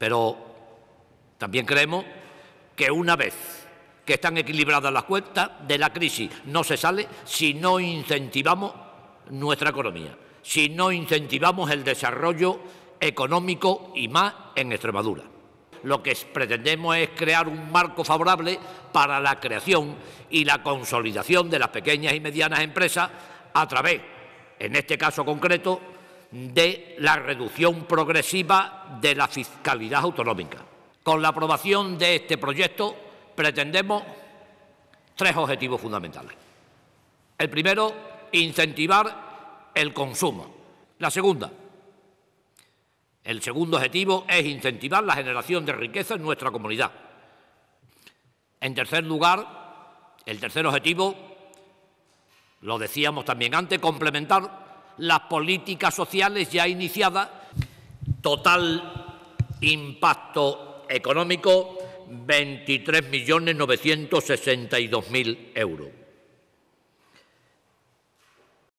Pero también creemos que una vez que están equilibradas las cuentas, de la crisis no se sale si no incentivamos nuestra economía, si no incentivamos el desarrollo económico y más en Extremadura. Lo que pretendemos es crear un marco favorable para la creación y la consolidación de las pequeñas y medianas empresas a través, en este caso concreto, de la reducción progresiva de la fiscalidad autonómica. Con la aprobación de este proyecto pretendemos tres objetivos fundamentales. El primero, incentivar el consumo. El segundo objetivo es incentivar la generación de riqueza en nuestra comunidad. En tercer lugar, el tercer objetivo, lo decíamos también antes, complementar las políticas sociales ya iniciadas. Total impacto económico, 23.962.000 euros.